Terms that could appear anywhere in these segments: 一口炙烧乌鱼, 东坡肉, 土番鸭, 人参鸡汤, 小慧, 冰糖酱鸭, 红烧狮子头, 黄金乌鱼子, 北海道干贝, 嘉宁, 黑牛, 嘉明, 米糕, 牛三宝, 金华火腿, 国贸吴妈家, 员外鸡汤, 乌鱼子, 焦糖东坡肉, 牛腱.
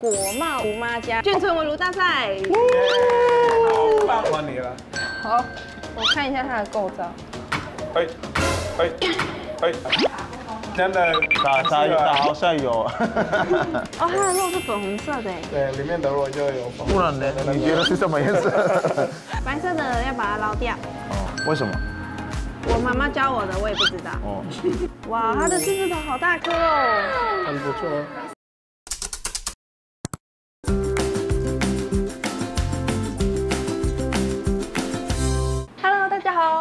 国贸吴妈家眷村围炉大赛，好，换你了。好，我看一下它的构造。哎，真的打好像有。哦，它的肉是粉红色的。对，里面的肉就有粉。不然呢？你觉得是什么颜色？白色的要把它捞掉。哦，为什么？我妈妈教我的，我也不知道。哦。哇，它的狮子头好大颗哦。很不错。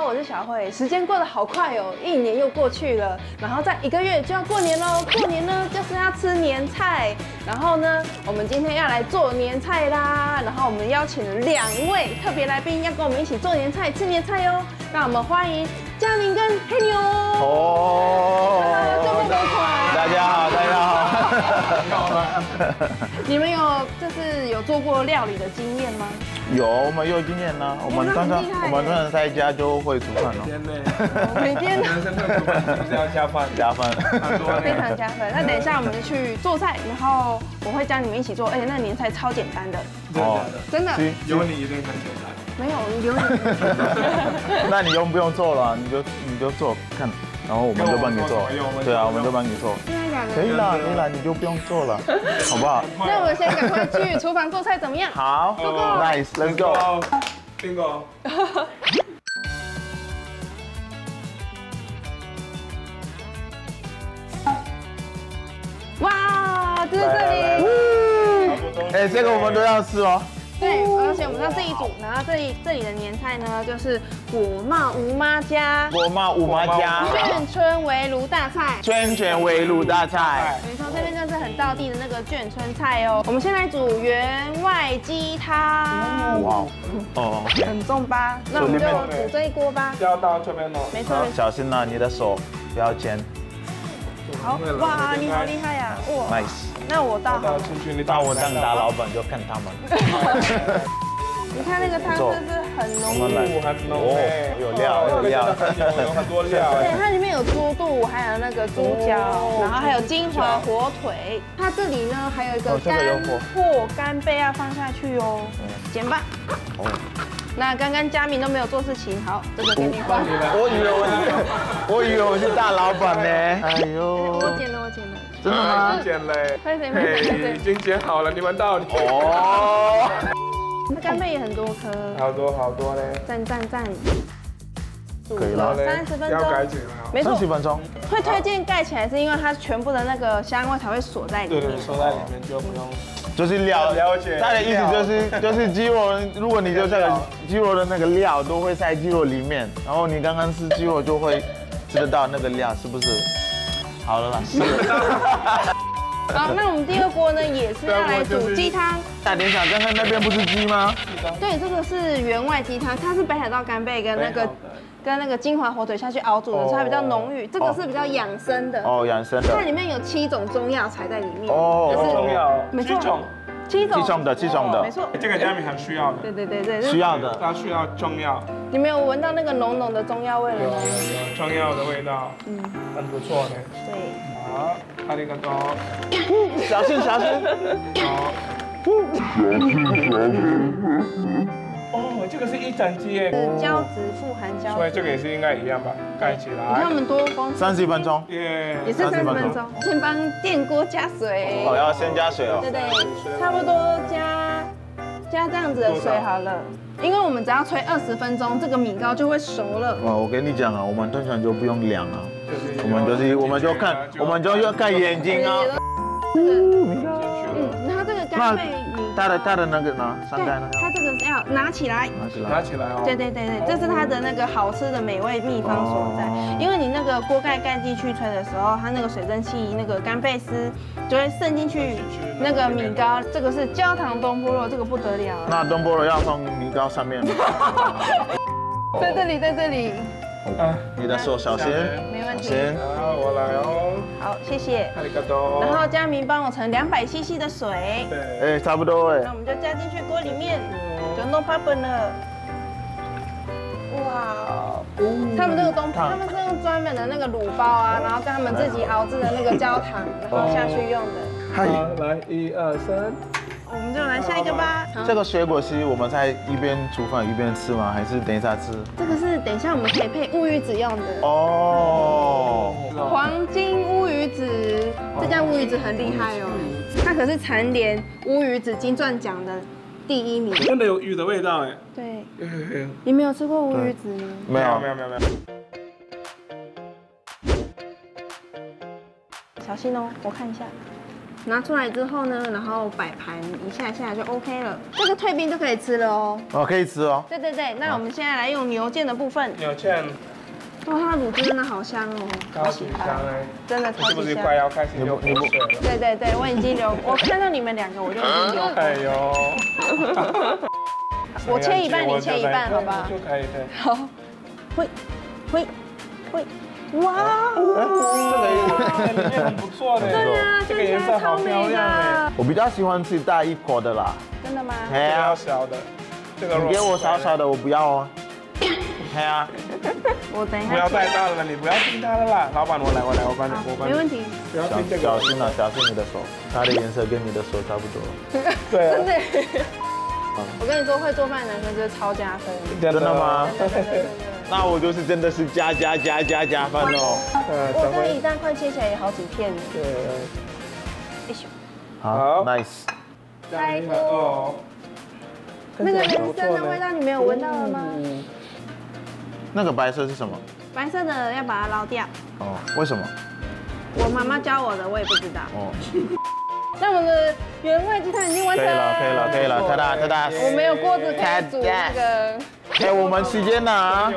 我是小慧，时间过得好快哦，一年又过去了，然后在1个月就要过年喽。过年呢就是要吃年菜，然后呢我们今天要来做年菜啦。然后我们邀请了2位特别来宾，要跟我们一起做年菜、吃年菜哟。让我们欢迎嘉宁跟黑牛。哦，大家好，大家好。你们有做过料理的经验吗？ 有，我们有经验呢。我们通常在家就会煮饭了。每天男生会煮饭就是要加饭，非常加分。那等一下我们就去做菜，然后我会教你们一起做。而且那年菜超简单的，真的，有你一定很简单。没有，有你。那你用不用做了？你就做看，然后我们就帮你做。对啊，我们就帮你做。 可以啦，可以啦，你就不用做了，好不好？那我们先赶快去厨房做菜，怎么样？好 ，Go Go，Nice，Let's Go， Bingo。哇，就是这里。哎，这个我们都要吃哦。 对，而且我们要自己煮，然后这里的年菜呢，就是国贸吴妈家，国贸吴妈家眷村围炉大菜，眷村围炉大菜。没错，这边就是很道地的那个眷村菜哦。我们先来煮员外鸡汤，哇哦，很重吧？那我们就煮这一锅吧。要到这边哦，没错，小心啊，你的手不要尖。好，哇，你好厉害呀，哇。 那我倒好，你把我当大老板就看他们。你看那个汤真是很浓郁，很浓哎，有料，有很多料。对，它里面有猪肚，还有那个猪脚，然后还有金华火腿。它这里呢还有一个干贝要放下去哦，减半。哦。那刚刚嘉明都没有做事情，好，这个给你放。我以为我是大老板呢。哎呦。我剪了。 真的吗？已经剪嘞，对，已经剪好了，你们到底哦。那干贝也很多颗，好多嘞，赞。可以了，30分钟，要盖起来，没错，30分钟。会推荐盖起来是因为它全部的那个香味才会锁在里面，对，锁在里面就不用。 就是了解，他的意思就是鸡肉，如果你就这个鸡肉的那个料都会在鸡肉里面，然后你刚刚吃鸡肉就会吃得到那个料，是不是？ 好了啦，好，那我们第2锅呢也是要来煮鸡汤。大点小，刚才那边不是鸡吗？对，这个是员外鸡汤，它是北海道干贝跟那个金华火腿下去熬煮的，所以它比较浓郁。这个是比较养生的。哦，养生的。它里面有7种中药材在里面。哦，中药，没错。 7种的，没错，这个家里很需要的。对，需要的，它需要中药。你没有闻到那个浓浓的中药味了吗？有中药的味道，嗯，很不错的。对，好，它那个刀，小心，好，哦，这个是1整鸡耶，胶质富含胶质，所以这个也是应该一样吧，盖起来。你看我们多光30分钟，也是30分钟。先帮电锅加水，哦，要先加水哦。对，差不多加这样子的水好了，因为我们只要吹20分钟，这个米糕就会熟了。哇，我跟你讲啊，我们通常就不用量啊，我们就看眼睛啊。米糕，嗯，它这个干贝。 大的那个呢？三袋呢？它这个要拿起来哦。对，这是它的那个好吃的美味秘方所在。因为你那个锅盖盖进去吹的时候，它那个水蒸气那个干贝丝就会渗进去那个米糕。这个是焦糖东坡肉，这个不得了。那东坡肉要放米糕上面。在这里。你的手小心。没问题。好，我来哦。 好，谢谢。然后嘉明帮我盛200 CC 的水。对，哎，差不多哎。那我们就加进去锅里面，就no problem 了。哇，他们这个东，他们是用专门的那个卤包啊，然后跟他们自己熬制的那个焦糖，然后下去用的。嗨，来1、2、3，我们就来下一个吧。这个水果西我们在一边煮饭一边吃吗？还是等一下吃？这个是等一下我们可以配乌鱼子用的哦。黄金乌鱼子，这家乌鱼子很厉害哦，它可是蝉联乌鱼子金钻奖的第1名。真的有鱼的味道哎。对。你没有吃过乌鱼子吗？没有。 小心哦，我看一下。拿出来之后呢，然后摆盘一下下就 OK 了。这个退冰就可以吃了哦。哦，可以吃哦。对，那我们现在来用牛腱的部分。牛腱。哇，它的卤汁真的好香哦。超级香哎。真的超级香。是不是快要开始流口水了？对，我已经流，我看到你们两个我就已经流。哎呦。我切一半，你切一半，好吧？就可以对。好。会。 哇，这个很不错的，对呀，这个颜色好漂亮哎！我比较喜欢吃大一口的啦。真的吗？哎呀，小的，这个你给我小小的，我不要哦。哎呀，我等一下。不要太大了，你不要听他的啦，老板，我来，我帮你，没问题。不要听这个。小心啊，小心你的手，它的颜色跟你的手差不多。对。真的。我跟你说，会做饭的男生就是超加分。真的吗？ 那我就是真的是加分哦！我这一大块切起来也好几片呢。对。好 ，nice。太酷哦！那个人参的味道你没有闻到了吗？那个白色是什么？白色的要把它捞掉。哦，为什么？我妈妈教我的，我也不知道。哦。那我们的原味鸡汤已经完成了。可以了，哒哒。我没有锅子可以煮那个。 哎，我们时间呢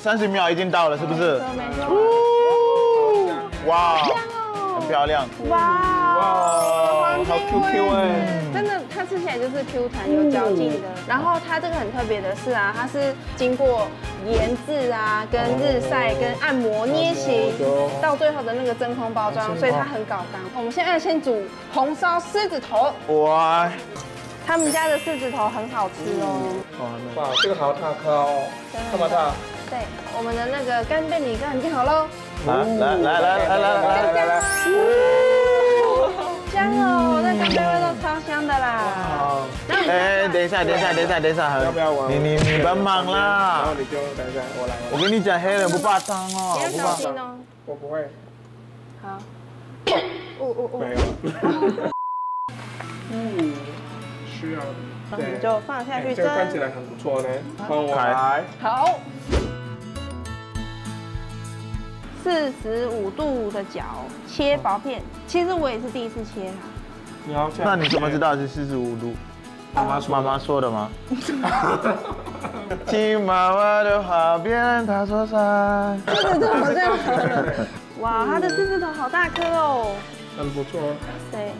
？30秒已经到了，是不是？没错。哇，很漂亮。哇，好 QQ 哎！真的，它吃起来就是 Q 弹有嚼劲的。然后它这个很特别的是啊，它是经过盐渍啊、跟日晒、跟按摩捏形，到最后的那个真空包装，所以它很高档。我们现在先煮红烧狮子头。哇！ 他们家的狮子头很好吃哦。哇，这个好大颗哦，这么大。对，我们的那个干贝米糕已经好喽。来。香哦，那干贝味道超香的啦。哎，等一下，要不要玩？你帮忙啦。然后你就等一下，我来。我跟你讲，黑人不怕脏哦，不怕脏。我不会。好。没有。需要，然后你就放下去蒸。这个看起来很不错呢，帮我来。好，45度的角切薄片，其实我也是第一次切它。你要切？那你怎么知道是45度？妈妈说的吗？听妈妈的话，别让她说啥。这样？哇，它的狮子头好大颗哦。很不错。对。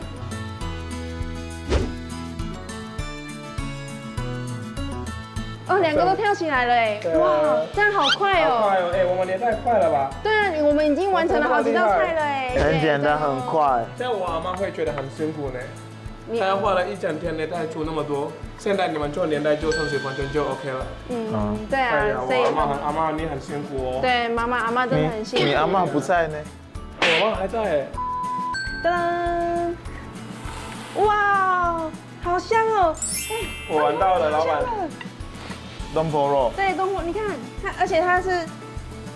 哦，两个都跳起来了哎！哇，这样好快哦！快哦！哎，我们也太快了吧！对啊，我们已经完成了好几道菜了哎！很简单，很快。像我阿妈会觉得很辛苦呢，她花了一整天呢，带出那么多。现在你们做连带做30分钟就 OK 了。嗯，对啊，所以阿妈你很辛苦哦。对，阿妈真的很辛苦。你阿妈不在呢？我阿妈还在哎。噔噔！哇，好香哦！我闻到了，老板。 东坡肉，对东坡，你看它，而且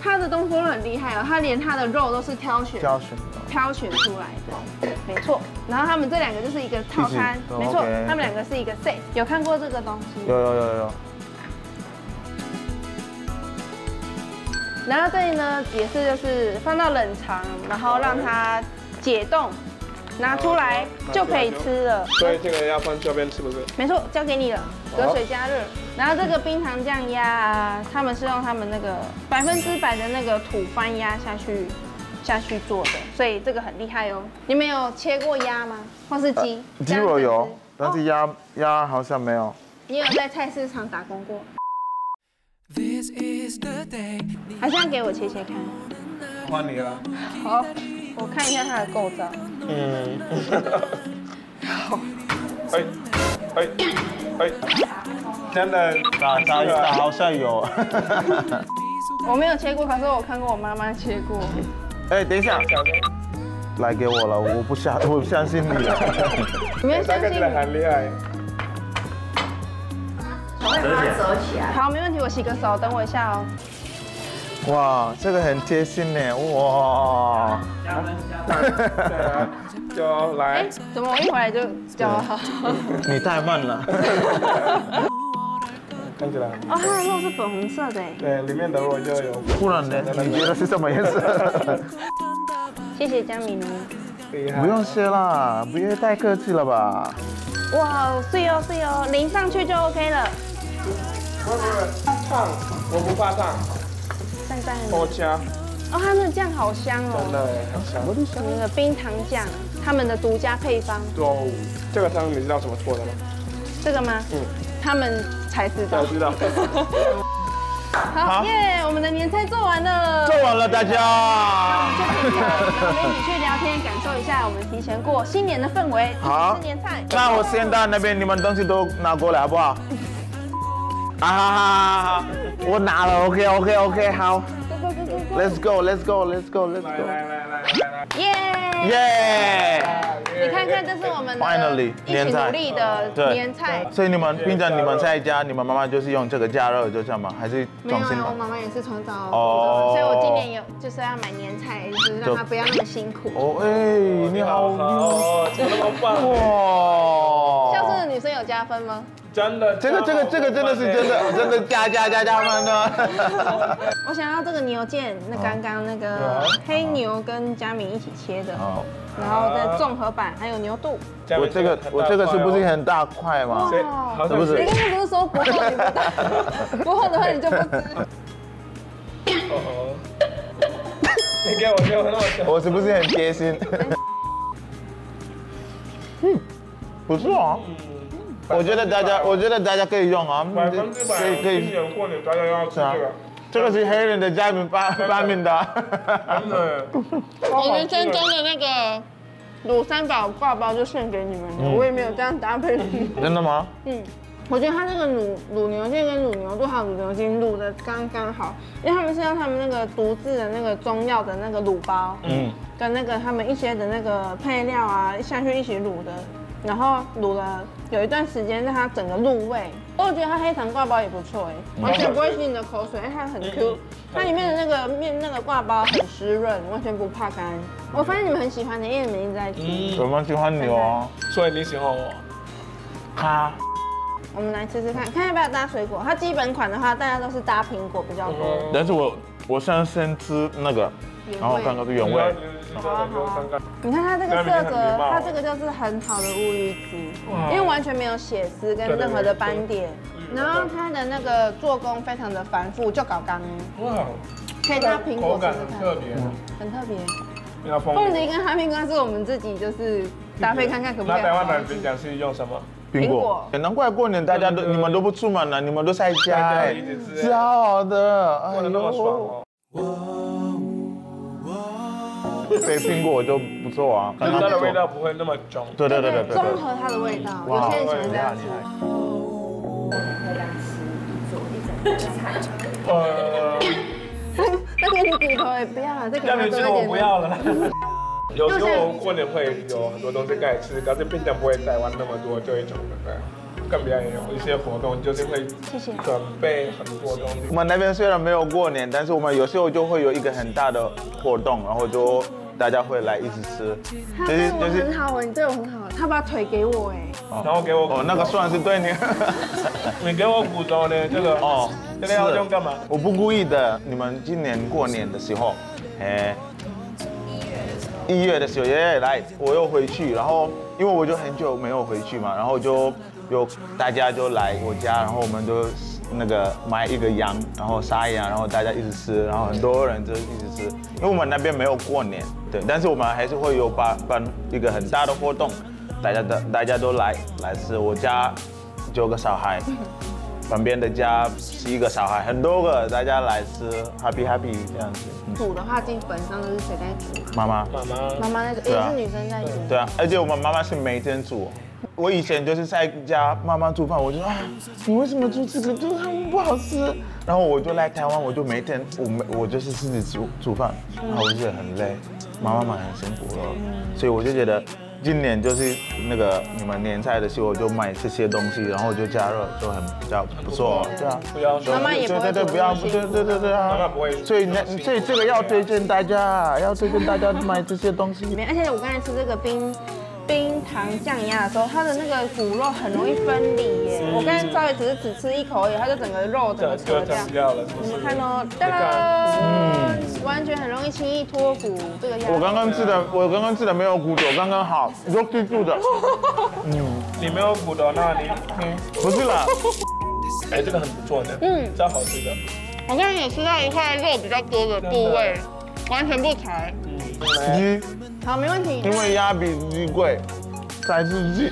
它的东坡肉很厉害哦，它连它的肉都是挑选出来的，没错。然后他们这两个就是一个套餐，没错，他们两个是一个 set。有看过这个东西？有。然后这里呢也是就是放到冷藏，然后让它解冻，拿出来就可以吃了。所以这个要放这边是不是？没错，交给你了，隔水加热。 然后这个冰糖酱鸭啊，他们是用他们那个100%的那个土番鸭下去做的，所以这个很厉害哦。你们有切过鸭吗？或是鸡？鸡我有，但是鸭好像没有。你有在菜市场打工过？还是要给我切看？换你了。好，我看一下它的构造。好。真的，打好像有。我没有切过，可是我看过我妈妈切过。哎，等一下，来给我了，我不相信你。你们相信？很厉害。我会把它折起来。好，没问题，我洗个手，等我一下哦。哇，这个很贴心呢，哇。加分加分。就来。怎么我一回来就叫好？你太慢了。 看起来哦，它的肉是粉红色的哎。对，里面的肉就有。不然呢？你觉得是什么颜色？谢谢江米妮。不用谢啦，不用太客气了吧。哇，是哦是哦，淋上去就 OK 了。不，烫，我不怕烫。赞赞。多加。哦，他们的酱好香哦。真的很香。我们的冰糖酱，他们的独家配方。哦，这个汤你知道怎么做的吗？这个吗？嗯。他们。 才知道，知道。好耶！我们的年菜做完了，做完了，大家。我们一起去聊天，感受一下我们提前过新年的氛围。好，吃年菜。那我先到那边，你们东西都拿过来好不好？啊哈哈！我拿了 ，OK， 好。Let's go，Let's go。来。耶！ 你看看，这是我们 finally 一起努力的年菜。所以你们平常你们在家，你们妈妈就是用这个加热就这样吗？还是没有啊？我妈妈也是从早哦，所以我今年有就是要买年菜，就是让她不要那么辛苦。哦哎，你好，真的好棒哇！孝顺的女生有加分吗？真的，这个真的是真的加分的。我想要这个牛腱，那刚刚那个黑牛跟嘉敏一起切的。 然后再综合版，还有牛肚。我这个是不是很大块吗？哇，是不是？你刚刚不是说不厚你不大，不厚的话你就不吃。哦，你给我丢那么，我是不是很贴心？嗯，不错啊，我觉得大家可以用啊，可以。今年过年大家要吃这个。 这个是黑人的家里发明的，真的。我人生中的那个卤三宝挂包就献给你们了，我也没有这样搭配。真的吗？嗯，我觉得它这个卤牛腱跟卤牛肚还有卤牛筋卤的刚刚好，因为他们是用他们那个独自的那个中药的那个卤包，嗯，跟那个他们一些的那个配料啊下去一起卤的，然后卤了有一段时间让它整个入味。 我觉得它黑糖挂包也不错哎，完全不会吸你的口水，它很 Q， 它里面的那个挂包很湿润，完全不怕干。我发现你们很喜欢的，因为你们一直在听。我们喜欢你哦，所以你喜欢我。哈，我们来吃吃看，看要不要搭水果。它基本款的话，大家都是搭苹果比较多。但是我先吃那个，然后看看是原味。你看它这个色泽，它这个就是很好的乌鱼子，因为完全没有血丝跟任何的斑点，然后它的那个做工非常的繁复，就搞干。哇，可以搭苹果吃吃看，特别，很特别。凤梨跟哈密瓜是我们自己就是搭配看看可不可以。那台湾人平常是用什么？苹果。难怪过年大家都你们都不出门了，你们都在家，骄傲的，过得那么爽哦。 对苹果就不错啊，它的味道不会那么重。对，综合它的味道，我现在喜欢这样吃。我们可以来吃一整盘菜。那个你骨头也不要了，这个多一点。我不要了。有时候过年会有很多东西可以吃，但是平常不会再玩那么多这一种的。 更别有一些活动，就是会准备很多东西。我们那边虽然没有过年，但是我们有时候就会有一个很大的活动，然后就大家会来一起吃。就是很好，你对我很好，他把腿给我哎，然后给我哦，那个算是对你。你给我骨头呢？这个哦，这个要用干嘛？我不故意的。你们今年过年的时候，哎。 1月的时候，耶，来，我又回去，然后因为我就很久没有回去嘛，然后就有大家就来我家，然后我们就那个买一个羊，然后杀羊，然后大家一直吃，然后很多人就一直吃，因为我们那边没有过年，对，但是我们还是会有办一个很大的活动，大家都来吃，我家9个小孩，旁边的家7个小孩，很多个，大家来吃 ，happy 这样子。 煮的话，基本上都是谁在煮？妈妈在煮，也是女生在煮。对啊，而且我们妈妈是每天煮。我以前就是在家妈妈做饭，我就说啊，你为什么做这个？就是他们不好吃。然后我就来台湾，我就每天我就是自己煮饭，然后我觉得很累，妈妈很辛苦了，所以我就觉得今年就是那个你们年菜的时候，我就买这些东西，然后我就加热，就很比较不错。对啊，不要妈妈也不会对不要对啊，妈妈不会。所以这个要推荐大家，要推荐大家买这些东西。而且我刚才吃这个冰糖酱鸭的时候，它的那个骨肉很容易分离耶。我刚才稍微只吃一口而已，它就整个肉整个扯掉了。你们看哦，哒啦，完全很容易轻易脱骨。这个鸭我刚刚吃的没有骨头，刚刚好，肉最住的。你没有骨头，那你不是啦。哎，这个很不错的，超好吃的。好像也吃到一块肉比较多的部位，完全不柴。鸡。好，没问题。因为鸭比鸡贵，才是鸡。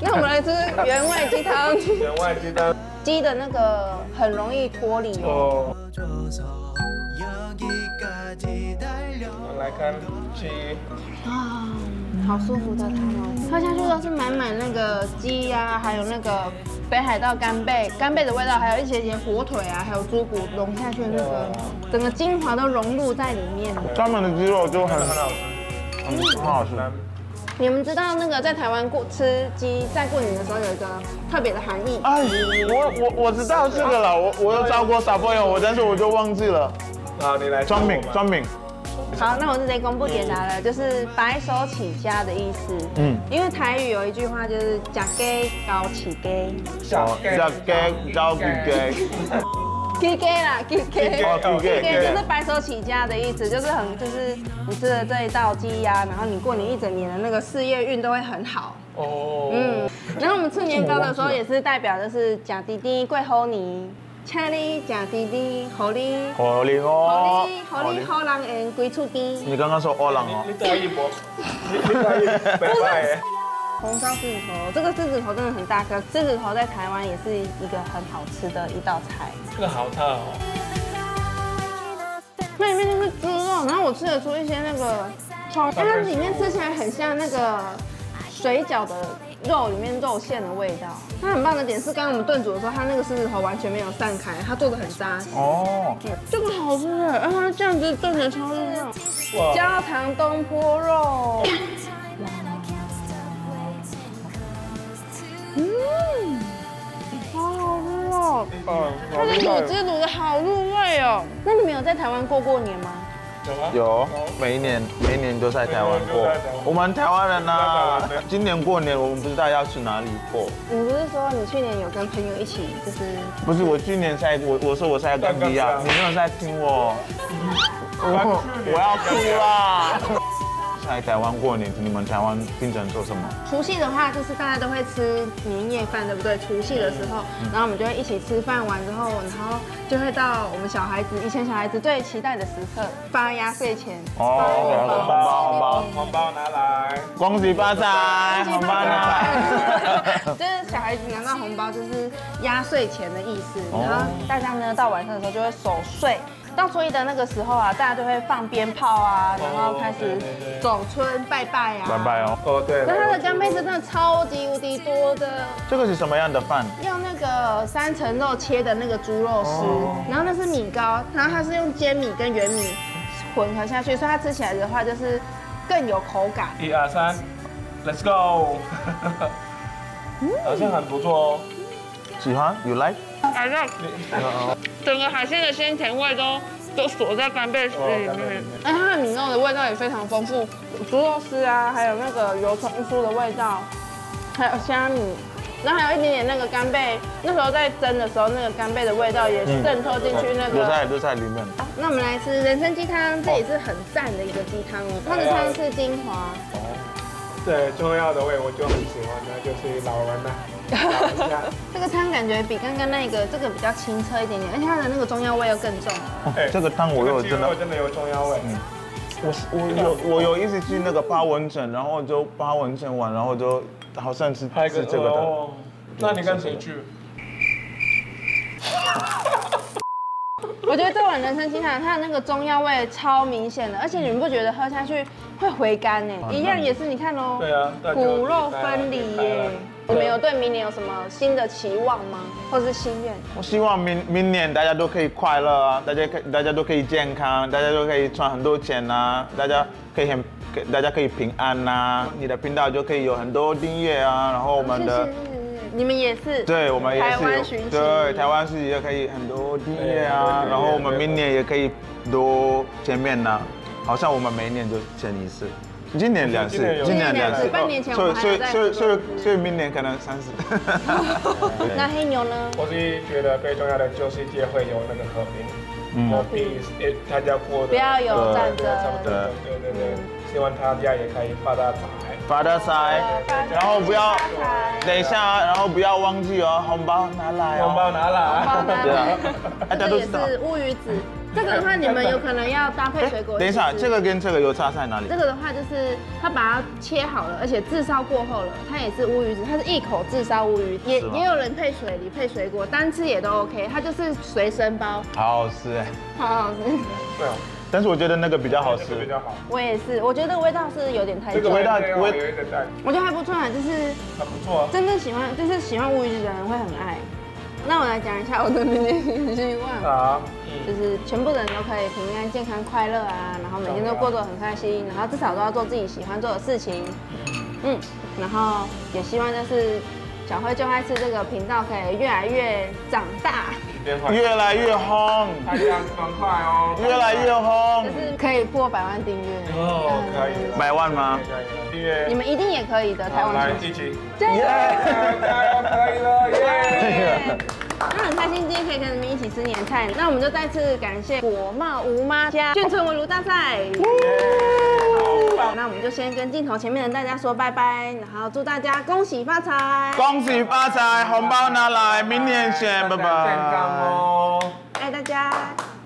那我们来吃原味鸡汤。原味鸡汤，鸡的那个很容易脱离哦。我们来看鸡。啊，好舒服的汤哦，喝下去都是满满那个鸡呀，还有那个北海道干贝的味道，还有一些火腿啊，还有猪骨融下去那个。整个精华都融入在里面。他们的鸡肉就很好吃，很好吃。你们知道那个在台湾吃鸡，在过年的时候有一个特别的含义。哎，我知道这个了，我有找过小朋友，但是我就忘记了。好，你来。专敏。好，那我直接公布解答了，就是白手起家的意思。因为台语有一句话就是“假鸡高起鸡”，假鸡高起鸡。K K 啦 ，K K， K K 就是白手起家的意思，就是你吃了这一道鸡呀，然后你过年一整年的那个事业运都会很好。哦，然后我们吃年糕的时候也是代表就是假滴滴贵猴泥，请你假滴滴猴哩，猴哩好人缘贵出滴。你刚刚说好人哦，你得意不？你得意不？不是。红烧狮子头，这个狮子头真的很大颗，狮子头在台湾也是一个很好吃的一道菜。这个好大哦！那里面就是猪肉，然后我吃得出一些那个葱，它里面吃起来很像那个水饺的肉里面肉馅的味道。它很棒的点是，刚刚我们炖煮的时候，它那个狮子头完全没有散开，它做的很扎实。哦，这个好吃哎，而且它这样子炖的超入肉，焦糖东坡肉。好好吃哦！它的卤汁卤的好入味哦。那你们有在台湾过年吗？有，每一年都在台湾过。我们台湾人呢，今年过年我们不知道要去哪里过。你不是说你去年有跟朋友一起就是？不是，我去年在我说我在干爹呀，你没有在听我。我要哭啦！在台湾过年，你们台湾平常做什么？除夕的话，就是大家都会吃年夜饭，对不对？除夕的时候，然后我们就会一起吃饭完之后，然后就会到我们以前小孩子最期待的时刻——发压岁钱。哦，红包拿来！恭喜发财！红包拿来！就是小孩子拿到红包，就是压岁钱的意思。然后大家呢，到晚上的时候就会守岁。到初一的那个时候啊，大家就会放鞭炮啊，然后开始走村拜拜啊。拜拜哦，哦对。那它的干贝是真的超级无敌多的。这个是什么样的饭？用那个3层肉切的那个猪肉丝，然后那是米糕，然后它是用尖米跟圆米混合下去，所以它吃起来的话就是更有口感。1、2、3 ，Let's go 。好像很不错哦。喜欢 ？You like？ I like。整个海鲜的鲜甜味都锁在干贝丝里面，哎，它的米肉的味道也非常丰富，猪肉丝啊，还有那个油葱酥的味道，还有虾米，然后还有一点点那个干贝，那时候在蒸的时候，那个干贝的味道也渗透进去那个都在里面。那我们来吃人参鸡汤，这也是很赞的一个鸡汤哦，它的汤是精华。对，重要的味我就很喜欢的就是老人了。这个汤感觉比刚刚那个这个比较清澈一点点，而且它的那个中药味又更重。这个汤我真的有中药味。我有一次去那个八文城，然后就八文城玩，然后就好像是拍个这个的。那你跟谁去？我觉得这碗人参鸡汤它的那个中药味超明显的，而且你们不觉得喝下去会回甘哎，一样也是你看哦，对啊，骨肉分离耶。你们有对明年有什么新的期望吗？或是心愿？我希望明年大家都可以快乐啊，大家都可以健康，大家都可以赚很多钱啊，大家可以平安啊。你的频道就可以有很多订阅啊，然后我们的。你们也是，对，我们也是，对，台湾巡集也可以很多订阅啊，然后我们明年也可以多见面呐，好像我们每年都见一次，今年2次，今年2次，半年前我们还在，所以明年可能30。那黑牛呢？我是觉得最重要的就是世界会有那个和平，和平，大家过得不要有战争，对，希望大家也可以发大财。 发大财，然后不要等一下，然后不要忘记哦，红包拿来，红包拿来，对啊，大家都知道。是乌鱼子，这个的话你们有可能要搭配水果。等一下，这个跟这个有差在哪里？这个的话就是它把它切好了，而且炙烧过后了，它也是乌鱼子，它是一口炙烧乌鱼，也有人配水梨、配水果，单吃也都 OK， 它就是随身包。好好吃哎，好吃。对啊。 但是我觉得那个比较好吃，比较好。我也是，我觉得味道是有点太重。这个味道我觉得还不错啊，就是很不错啊。真正喜欢就是喜欢乌鱼子的人会很爱。那我来讲一下我的明年希望啊，就是全部人都可以平安、健康、快乐啊，然后每天都过得很开心，然后至少都要做自己喜欢做的事情。嗯，然后也希望就是小慧就爱吃这个频道可以越来越长大。 越来越红，大家爽快哦！越来越红，就是可以破100万订阅哦，可以，100万吗？你们一定也可以的，台湾来支持，加油！可以了，耶！那很开心今天可以跟你们一起吃年菜，那我们就再次感谢果贸吴妈家眷村围炉大赛。 那我们就先跟镜头前面的大家说拜拜，然后祝大家恭喜发财，恭喜发财，红包拿来，明年见，拜拜，健康哦，爱大家。